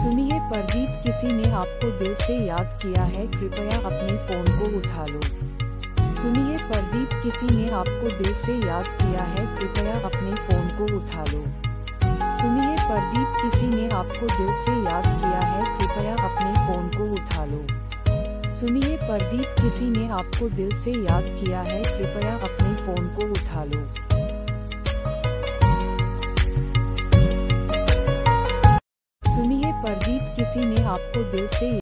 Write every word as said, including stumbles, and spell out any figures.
सुनिए प्रदीप, किसी ने आपको दिल से याद किया है, कृपया अपने फोन को उठा लो। सुनिए प्रदीप, किसी ने आपको दिल से याद किया है, कृपया अपने फोन को उठा लो। सुनिए प्रदीप, किसी ने आपको दिल से याद किया है, कृपया अपने फोन को उठा लो। सुनिए प्रदीप, किसी ने आपको दिल से याद किया है, कृपया अपने फोन को उठा लो। प्रदीप, किसी ने आपको दिल से